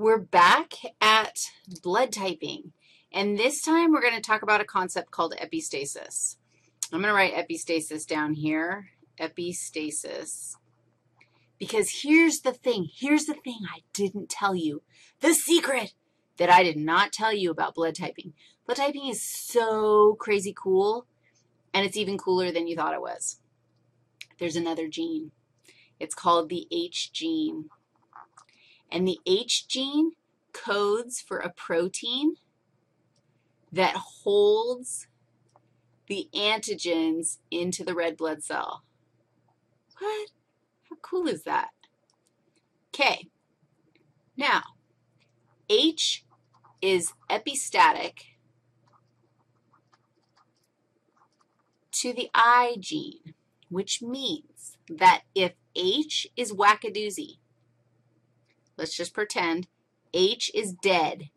We're back at blood typing, and this time we're going to talk about a concept called epistasis. I'm going to write epistasis down here, epistasis, because here's the thing I didn't tell you, the secret that I did not tell you about blood typing. Blood typing is so crazy cool, and it's even cooler than you thought it was. There's another gene. It's called the H gene. And the H gene codes for a protein that holds the antigens into the red blood cell. What? How cool is that? Okay. Now, H is epistatic to the I gene, which means that if H is wackadoozy, let's just pretend H is dead.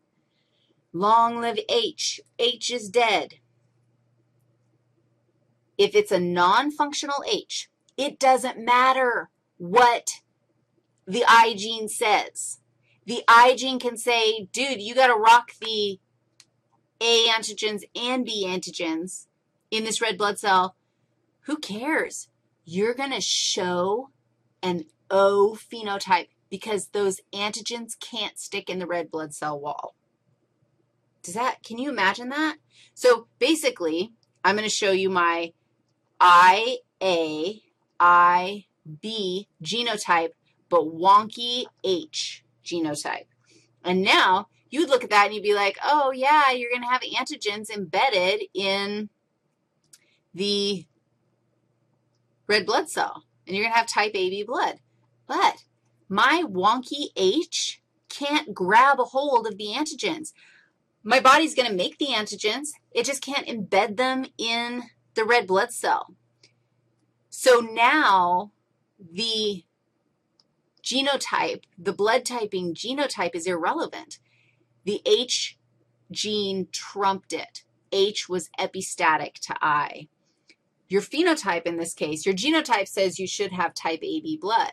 Long live H. H is dead. If it's a non-functional H, it doesn't matter what the I gene says. The I gene can say, dude, you got to rock the A antigens and B antigens in this red blood cell. Who cares? You're going to show an O phenotype, because those antigens can't stick in the red blood cell wall. Can you imagine that? So basically, I'm going to show you my IAIB genotype, but wonky H genotype. And now you would look at that and you'd be like, oh, yeah, you're going to have antigens embedded in the red blood cell, and you're going to have type AB blood. But my wonky H can't grab a hold of the antigens. My body's going to make the antigens. It just can't embed them in the red blood cell. So now the genotype, the blood typing genotype is irrelevant. The H gene trumped it. H was epistatic to I. Your phenotype in this case, your genotype says you should have type AB blood.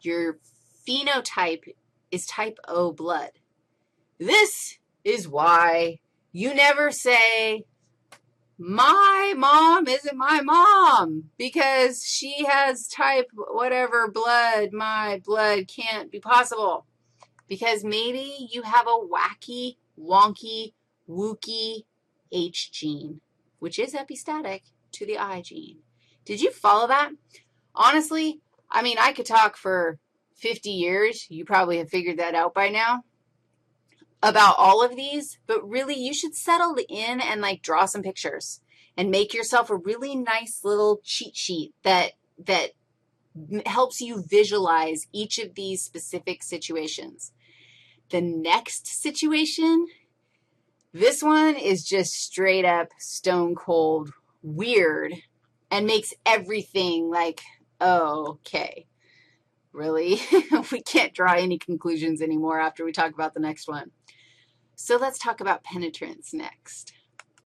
Your phenotype is type O blood. This is why you never say, my mom isn't my mom because she has type whatever blood. My blood can't be possible, because maybe you have a wacky, wonky, wookie H gene, which is epistatic to the I gene. Did you follow that? Honestly, I mean, I could talk for 50 years, you probably have figured that out by now, about all of these, but really you should settle in and like draw some pictures and make yourself a really nice little cheat sheet that helps you visualize each of these specific situations. The next situation, this one is just straight up stone cold weird and makes everything like, oh, okay. Really? We can't draw any conclusions anymore after we talk about the next one. So let's talk about penetrance next.